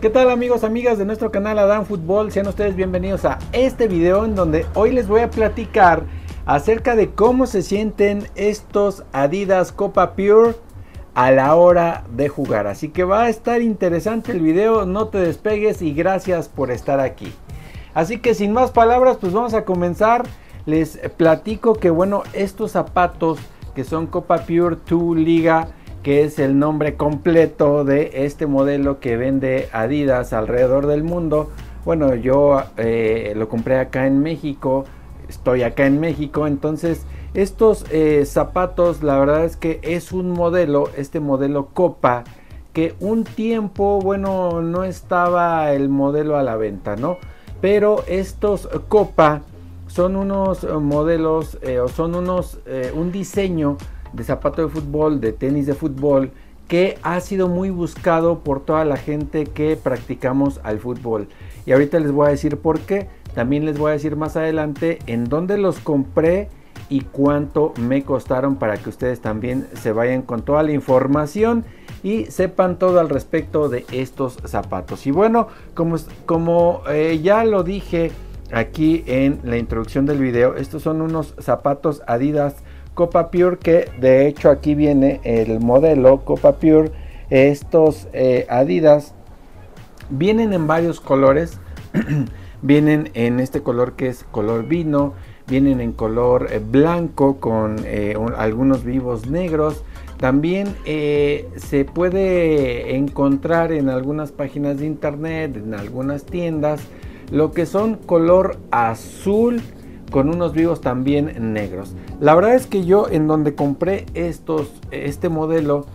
¿Qué tal amigos, amigas de nuestro canal Adán Fútbol? Sean ustedes bienvenidos a este video en donde hoy les voy a platicar acerca de cómo se sienten estos Adidas Copa Pure a la hora de jugar. Así que va a estar interesante el video, no te despegues y gracias por estar aquí. Así que sin más palabras, pues vamos a comenzar. Les platico que bueno, estos zapatos que son Copa Pure 2 Liga, que es el nombre completo de este modelo que vende Adidas alrededor del mundo. Bueno, yo lo compré acá en México, estoy acá en México, entonces estos zapatos, la verdad es que es un modelo, este modelo Copa, que un tiempo, bueno, no estaba el modelo a la venta, ¿no? Pero estos Copa son unos modelos, un diseño de zapato de fútbol, de tenis de fútbol, que ha sido muy buscado por toda la gente que practicamos al fútbol. Y ahorita les voy a decir por qué. También les voy a decir más adelante en dónde los compré y cuánto me costaron, para que ustedes también se vayan con toda la información y sepan todo al respecto de estos zapatos. Y bueno, como ya lo dije aquí en la introducción del video, estos son unos zapatos Adidas Copa Pure, que de hecho aquí viene el modelo Copa Pure. Estos Adidas vienen en varios colores. Vienen en este color que es color vino, vienen en color blanco con algunos vivos negros. También se puede encontrar en algunas páginas de internet, en algunas tiendas, lo que son color azul con unos vivos también negros. La verdad es que yo, en donde compré este modelo,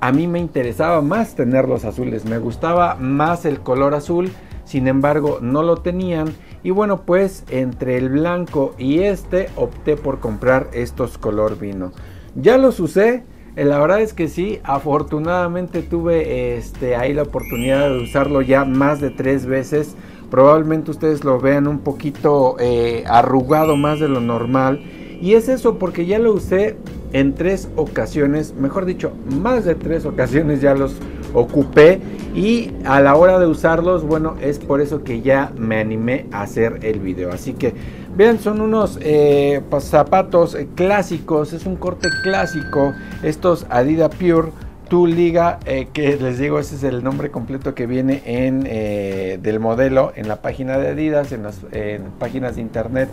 a mí me interesaba más tener los azules, me gustaba más el color azul, sin embargo no lo tenían. Y bueno, pues entre el blanco y este opté por comprar estos color vino. Ya los usé, la verdad es que sí, afortunadamente tuve ahí la oportunidad de usarlo ya más de 3 veces. Probablemente ustedes lo vean un poquito arrugado, más de lo normal. Y es eso porque ya lo usé en 3 ocasiones, mejor dicho, más de 3 ocasiones ya los ocupé. Y a la hora de usarlos, bueno, es por eso que ya me animé a hacer el video. Así que vean, son unos zapatos clásicos, es un corte clásico. Estos Adidas Pure 2 Liga, que les digo, ese es el nombre completo que viene del modelo en la página de Adidas, en las páginas de internet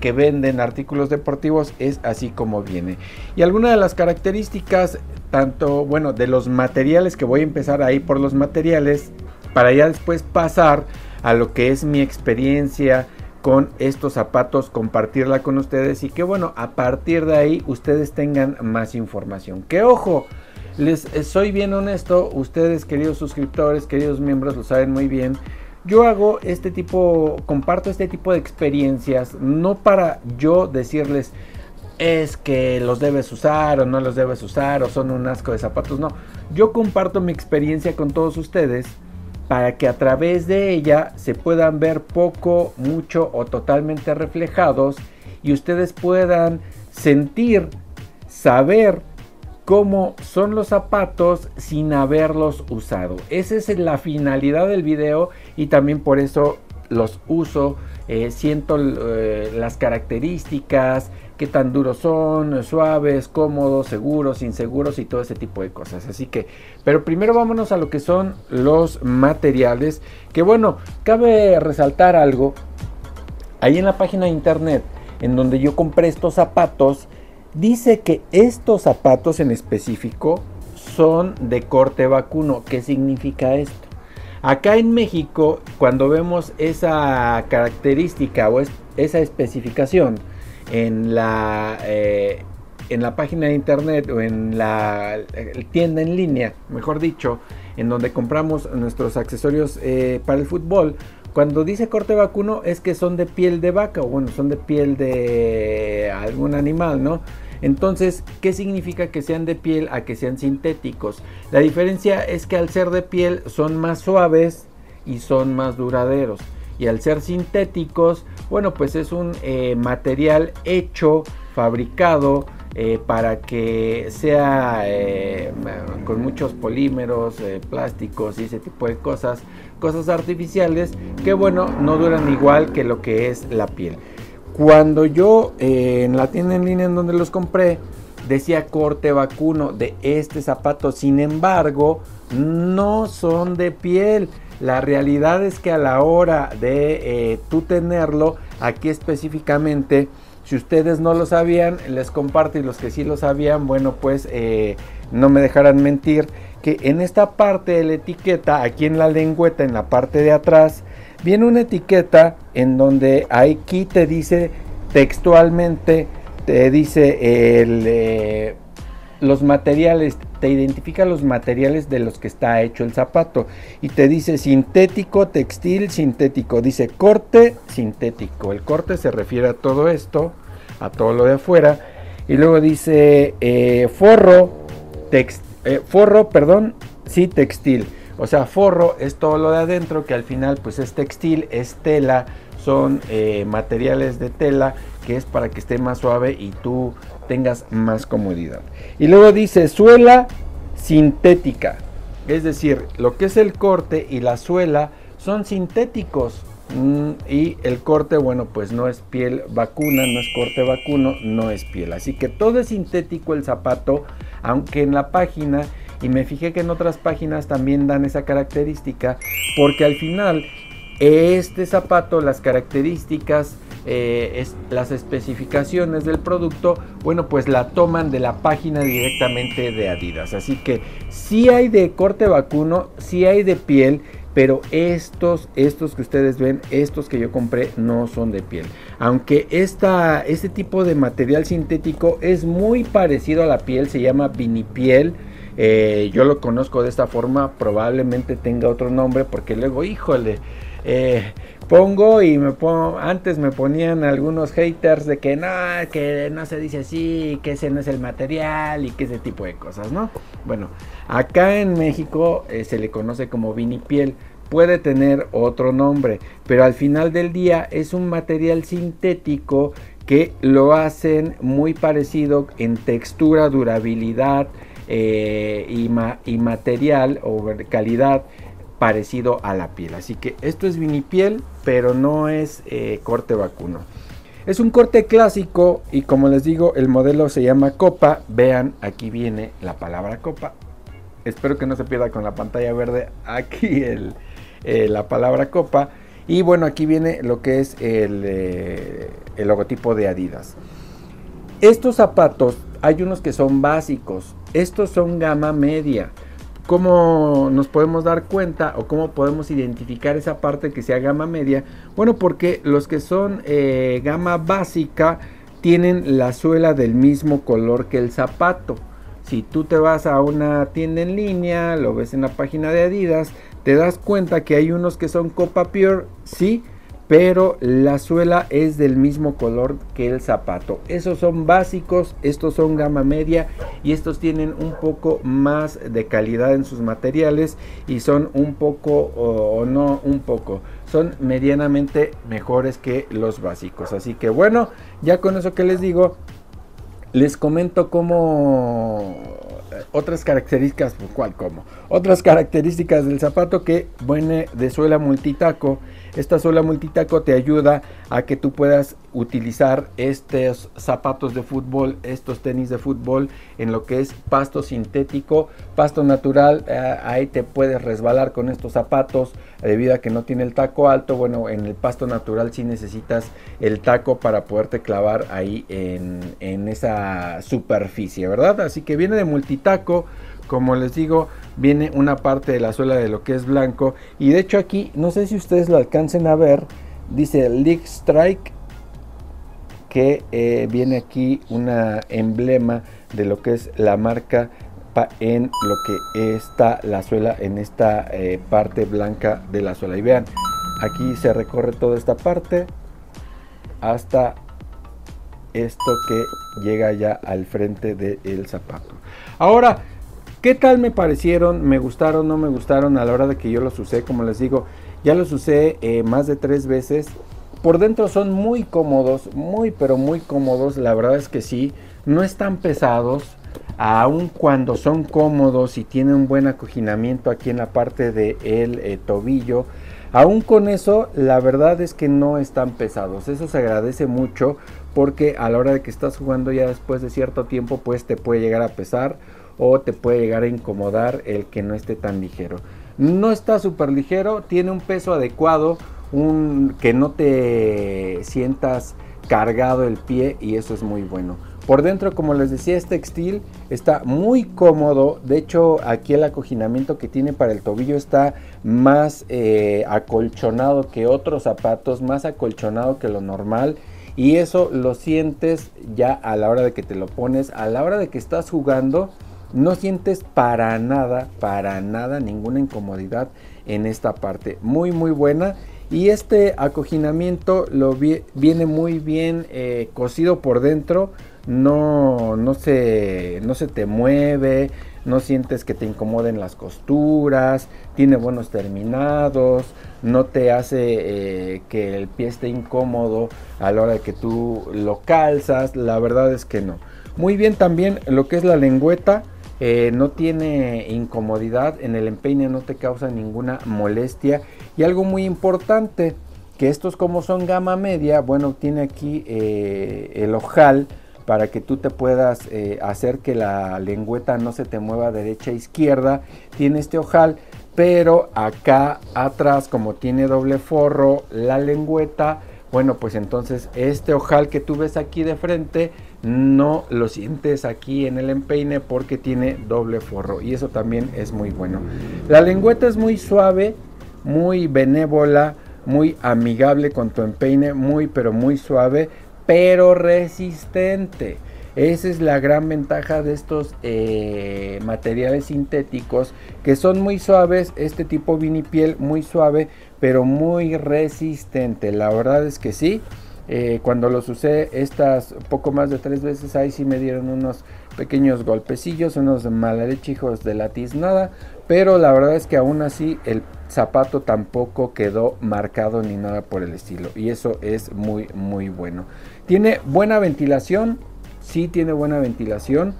que venden artículos deportivos. Es así como viene. Y alguna de las características, tanto bueno, de los materiales, que voy a empezar ahí por los materiales para ya después pasar a lo que es mi experiencia con estos zapatos, compartirla con ustedes y que bueno, a partir de ahí ustedes tengan más información. Que ojo, les soy bien honesto, ustedes queridos suscriptores, queridos miembros, lo saben muy bien. Yo hago comparto este tipo de experiencias, no para yo decirles es que los debes usar o no los debes usar o son un asco de zapatos, no. Yo comparto mi experiencia con todos ustedes para que a través de ella se puedan ver poco, mucho o totalmente reflejados y ustedes puedan sentir, saber cómo son los zapatos sin haberlos usado. Esa es la finalidad del video y también por eso los uso. Siento las características, qué tan duros son, suaves, cómodos, seguros, inseguros y todo ese tipo de cosas. Así que, pero primero vámonos a lo que son los materiales. Que bueno, cabe resaltar algo. Ahí en la página de internet en donde yo compré estos zapatos, dice que estos zapatos en específico son de corte vacuno. ¿Qué significa esto? Acá en México, cuando vemos esa característica o esa especificación en la página de internet o en la tienda en línea, mejor dicho, en donde compramos nuestros accesorios para el fútbol, cuando dice corte vacuno es que son de piel de vaca, o bueno, son de piel de algún animal, ¿no? Entonces, ¿qué significa que sean de piel a que sean sintéticos? La diferencia es que al ser de piel son más suaves y son más duraderos. Y al ser sintéticos, bueno, pues es un material hecho, fabricado para que sea con muchos polímeros, plásticos y ese tipo de cosas, cosas artificiales que, bueno, no duran igual que lo que es la piel. Cuando yo en la tienda en línea en donde los compré, decía corte vacuno de este zapato, sin embargo, no son de piel. La realidad es que a la hora de tú tenerlo, aquí específicamente, si ustedes no lo sabían, les comparto, y los que sí lo sabían, bueno, pues no me dejarán mentir, que en esta parte de la etiqueta, aquí en la lengüeta, en la parte de atrás, viene una etiqueta en donde aquí te dice textualmente, te dice los materiales, te identifica los materiales de los que está hecho el zapato y te dice sintético, textil, sintético, dice corte sintético. El corte se refiere a todo esto, a todo lo de afuera, y luego dice forro, textil, o sea, forro es todo lo de adentro, que al final pues es textil, es tela, son materiales de tela, que es para que esté más suave y tú tengas más comodidad. Y luego dice suela sintética, es decir, lo que es el corte y la suela son sintéticos, y el corte, bueno, pues no es piel vacuna, no es corte vacuno, no es piel, así que todo es sintético el zapato, aunque en la página, y me fijé que en otras páginas también dan esa característica, porque al final este zapato, las características, las especificaciones del producto, bueno, pues la toman de la página directamente de Adidas. Así que sí hay de corte vacuno, sí hay de piel, pero estos que ustedes ven, estos que yo compré, no son de piel. Aunque este tipo de material sintético es muy parecido a la piel, se llama vinipiel. Yo lo conozco de esta forma, probablemente tenga otro nombre, porque luego, híjole, antes me ponían algunos haters de que no se dice así, que ese no es el material y que ese tipo de cosas, ¿no? Bueno, acá en México se le conoce como vinipiel, puede tener otro nombre, pero al final del día es un material sintético que lo hacen muy parecido en textura, durabilidad y material o calidad, parecido a la piel. Así que esto es vinipiel, pero no es corte vacuno. Es un corte clásico y, como les digo, el modelo se llama Copa. Vean, aquí viene la palabra Copa. Espero que no se pierda con la pantalla verde aquí la palabra Copa. Y bueno, aquí viene lo que es el logotipo de Adidas. Estos zapatos, hay unos que son básicos. Estos son gama media. ¿Cómo nos podemos dar cuenta o cómo podemos identificar esa parte que sea gama media? Bueno, porque los que son gama básica tienen la suela del mismo color que el zapato. Si tú te vas a una tienda en línea, lo ves en la página de Adidas, te das cuenta que hay unos que son Copa Pure, sí, pero la suela es del mismo color que el zapato. Esos son básicos, estos son gama media y estos tienen un poco más de calidad en sus materiales y son un poco, o no un poco, son medianamente mejores que los básicos. Así que bueno, ya con eso que les digo, les comento otras características del zapato, que viene de suela multitaco. Esta suela multitaco te ayuda a que tú puedas utilizar estos zapatos de fútbol, estos tenis de fútbol, en lo que es pasto sintético, pasto natural. Ahí te puedes resbalar con estos zapatos debido a que no tiene el taco alto. Bueno, en el pasto natural sí necesitas el taco para poderte clavar ahí en esa superficie, ¿verdad? Así que viene de multitaco. Como les digo, viene una parte de la suela de lo que es blanco. Y de hecho aquí, no sé si ustedes lo alcancen a ver, dice League Strike, que viene aquí una emblema de lo que es la marca en lo que está la suela, en esta parte blanca de la suela. Y vean, aquí se recorre toda esta parte hasta esto que llega ya al frente del zapato. Ahora, ¿qué tal me parecieron? ¿Me gustaron? ¿No me gustaron? A la hora de que yo los usé, como les digo, ya los usé más de 3 veces. Por dentro son muy cómodos, muy pero muy cómodos, la verdad es que sí, no están pesados, aun cuando son cómodos y tienen un buen acoginamiento aquí en la parte del tobillo. Aún con eso, la verdad es que no están pesados, eso se agradece mucho porque a la hora de que estás jugando ya después de cierto tiempo, pues te puede llegar a pesar o te puede llegar a incomodar el que no esté tan ligero. No está súper ligero, tiene un peso adecuado, que no te sientas cargado el pie y eso es muy bueno. Por dentro, como les decía, es textil, está muy cómodo. De hecho, aquí el acoginamiento que tiene para el tobillo está más acolchonado que otros zapatos, más acolchonado que lo normal. Y eso lo sientes ya a la hora de que te lo pones, a la hora de que estás jugando, no sientes para nada, ninguna incomodidad en esta parte. Muy, muy buena. Y este acoginamiento viene muy bien cosido por dentro. No se te mueve, no sientes que te incomoden las costuras, tiene buenos terminados, no te hace que el pie esté incómodo a la hora de que tú lo calzas, la verdad es que no. Muy bien también lo que es la lengüeta, no tiene incomodidad, en el empeine no te causa ninguna molestia. Y algo muy importante, que estos como son gama media, bueno, tiene aquí el ojal, para que tú te puedas hacer que la lengüeta no se te mueva derecha a izquierda, tiene este ojal, pero acá atrás como tiene doble forro la lengüeta, bueno, pues entonces este ojal que tú ves aquí de frente no lo sientes aquí en el empeine porque tiene doble forro y eso también es muy bueno. La lengüeta es muy suave, muy benévola, muy amigable con tu empeine, muy pero muy suave, pero resistente. Esa es la gran ventaja de estos materiales sintéticos que son muy suaves, este tipo vinipiel muy suave pero muy resistente, la verdad es que sí. Cuando los usé estas poco más de 3 veces, ahí sí me dieron unos pequeños golpecillos, unos malarechijos de la tiznada, pero la verdad es que aún así el zapato tampoco quedó marcado ni nada por el estilo y eso es muy muy bueno. Tiene buena ventilación, sí tiene buena ventilación,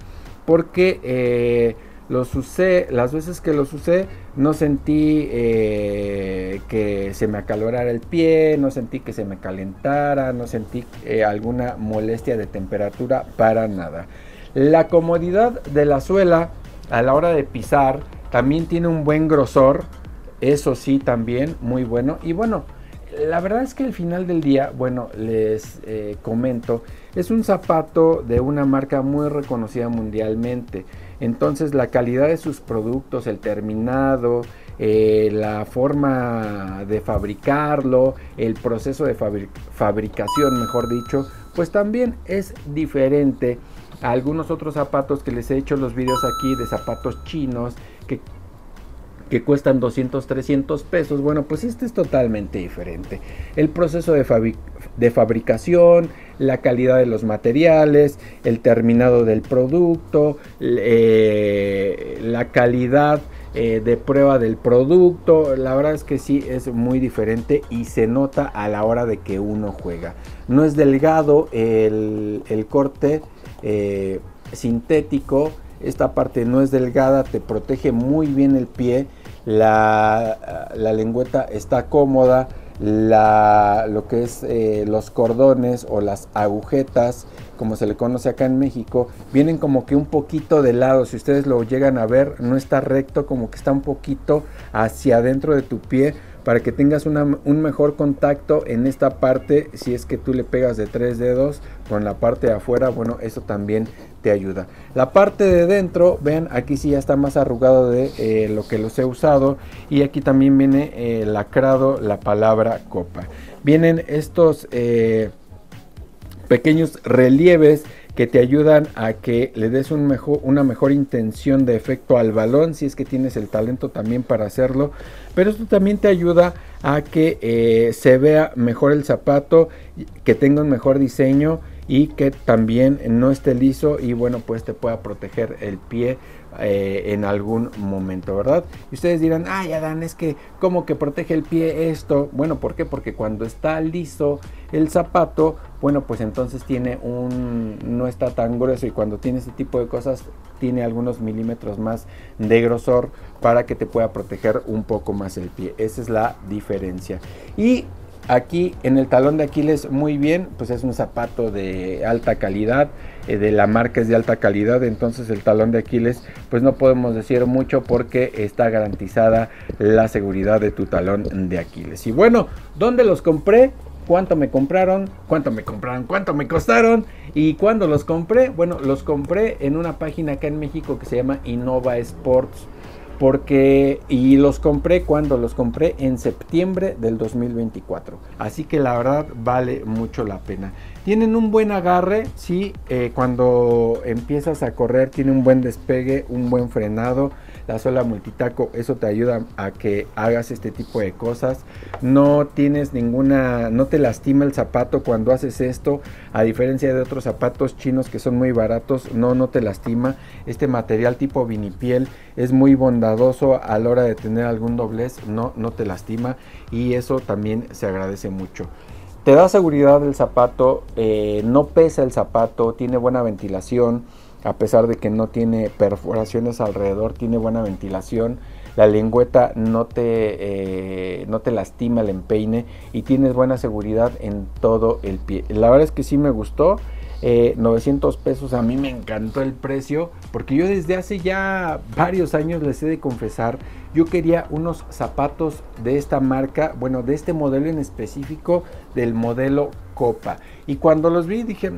porque los usé, las veces que los usé no sentí que se me acalorara el pie, no sentí que se me calentara, no sentí alguna molestia de temperatura para nada. La comodidad de la suela a la hora de pisar también tiene un buen grosor. Eso sí, también muy bueno. Y bueno, la verdad es que al final del día, bueno, les comento, es un zapato de una marca muy reconocida mundialmente. Entonces la calidad de sus productos, el terminado, la forma de fabricarlo, el proceso de fabricación, mejor dicho, pues también es diferente a algunos otros zapatos que les he hecho los videos aquí de zapatos chinos que cuestan 200, 300 pesos, bueno, pues este es totalmente diferente. El proceso de fabricación, la calidad de los materiales, el terminado del producto, la calidad de prueba del producto, la verdad es que sí es muy diferente y se nota a la hora de que uno juega. No es delgado el corte sintético, esta parte no es delgada, te protege muy bien el pie. La lengüeta está cómoda, lo que es los cordones o las agujetas, como se le conoce acá en México, vienen como que un poquito de lado. Si ustedes lo llegan a ver, no está recto, como que está un poquito hacia adentro de tu pie para que tengas un mejor contacto en esta parte. Si es que tú le pegas de 3 dedos con la parte de afuera, bueno, eso también te ayuda. La parte de dentro, vean, aquí sí ya está más arrugado de lo que los he usado, y aquí también viene lacrado la palabra Copa. Vienen estos pequeños relieves que te ayudan a que le des una mejor intención de efecto al balón, si es que tienes el talento también para hacerlo, pero esto también te ayuda a que se vea mejor el zapato, que tenga un mejor diseño y que también no esté liso y bueno, pues te pueda proteger el pie en algún momento, ¿verdad? Y ustedes dirán, ay Adán, es que como que protege el pie esto. Bueno, ¿por qué? Porque cuando está liso el zapato, bueno, pues entonces tiene no está tan grueso, y cuando tiene este tipo de cosas tiene algunos milímetros más de grosor para que te pueda proteger un poco más el pie. Esa es la diferencia. Y aquí en el talón de Aquiles, muy bien, pues es un zapato de alta calidad, de la marca es de alta calidad, entonces el talón de Aquiles pues no podemos decir mucho porque está garantizada la seguridad de tu talón de Aquiles. Y bueno, ¿dónde los compré? ¿Cuánto me compraron? ¿Cuánto me costaron? ¿Y cuándo los compré? Bueno, los compré en una página acá en México que se llama Innovasport. Y los compré cuando los compré en septiembre del 2024. Así que la verdad vale mucho la pena. Tienen un buen agarre, sí, cuando empiezas a correr tiene un buen despegue, un buen frenado. La suela multitaco, eso te ayuda a que hagas este tipo de cosas. No te lastima el zapato cuando haces esto. A diferencia de otros zapatos chinos que son muy baratos, no te lastima. Este material tipo vinipiel es muy bondadoso a la hora de tener algún doblez, no te lastima, y eso también se agradece mucho. Te da seguridad el zapato, no pesa el zapato, tiene buena ventilación. A pesar de que no tiene perforaciones alrededor, tiene buena ventilación. La lengüeta no te lastima el empeine y tienes buena seguridad en todo el pie. La verdad es que sí me gustó. 900 pesos, a mí me encantó el precio, porque yo desde hace ya varios años, les he de confesar, yo quería unos zapatos de esta marca, bueno, de este modelo en específico, del modelo Copa. Y cuando los vi dije,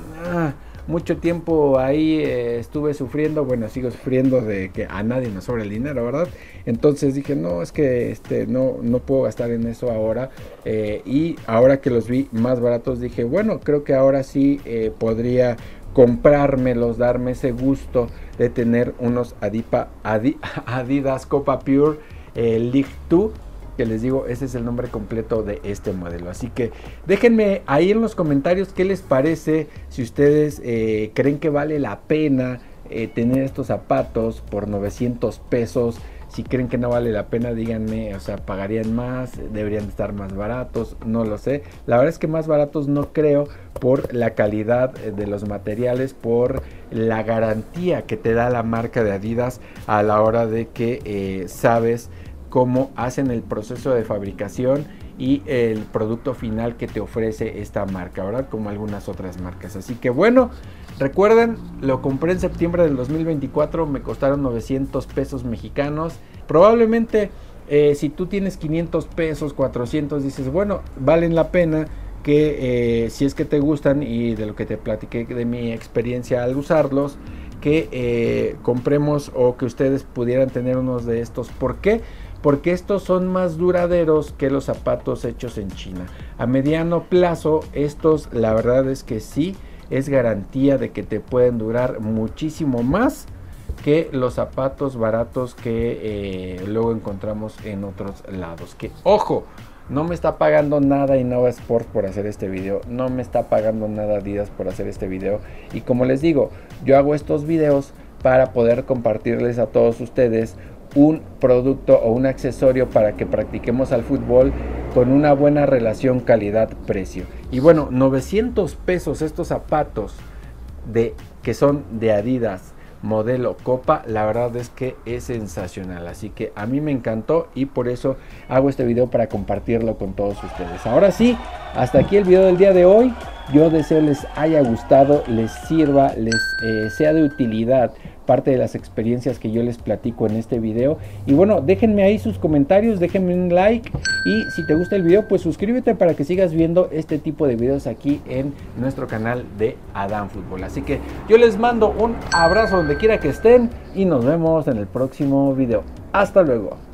mucho tiempo ahí estuve sufriendo, bueno, sigo sufriendo de que a nadie nos sobra el dinero, ¿verdad? Entonces dije, no, es que no puedo gastar en eso ahora. Y ahora que los vi más baratos dije, bueno, creo que ahora sí podría comprármelos, darme ese gusto de tener unos Adidas Copa Pure League 2. Que les digo, ese es el nombre completo de este modelo. Así que déjenme ahí en los comentarios qué les parece, si ustedes creen que vale la pena tener estos zapatos por 900 pesos. Si creen que no vale la pena, díganme, o sea, ¿pagarían más? ¿Deberían estar más baratos? No lo sé. La verdad es que más baratos no creo, por la calidad de los materiales, por la garantía que te da la marca de Adidas a la hora de que sabes cómo hacen el proceso de fabricación y el producto final que te ofrece esta marca, ¿verdad? Como algunas otras marcas. Así que bueno, recuerden, lo compré en septiembre del 2024, me costaron 900 pesos mexicanos. Probablemente si tú tienes 500 pesos, 400, dices, bueno, valen la pena, que si es que te gustan, y de lo que te platiqué de mi experiencia al usarlos, que compremos o que ustedes pudieran tener unos de estos. ¿Por qué? Porque estos son más duraderos que los zapatos hechos en China. A mediano plazo, estos la verdad es que sí, es garantía de que te pueden durar muchísimo más que los zapatos baratos que luego encontramos en otros lados. Que ojo, no me está pagando nada Innovasport por hacer este video, no me está pagando nada Adidas por hacer este video. Y como les digo, yo hago estos videos para poder compartirles a todos ustedes un producto o un accesorio para que practiquemos al fútbol con una buena relación calidad-precio. Y bueno, 900 pesos estos zapatos que son de Adidas modelo Copa, la verdad es que es sensacional. Así que a mí me encantó y por eso hago este video, para compartirlo con todos ustedes. Ahora sí, hasta aquí el video del día de hoy. Yo deseo les haya gustado, les sirva, les sea de utilidad parte de las experiencias que yo les platico en este video. Y bueno, déjenme ahí sus comentarios, déjenme un like, y si te gusta el video pues suscríbete para que sigas viendo este tipo de videos aquí en nuestro canal de Adán Fútbol. Así que yo les mando un abrazo donde quiera que estén y nos vemos en el próximo video. Hasta luego.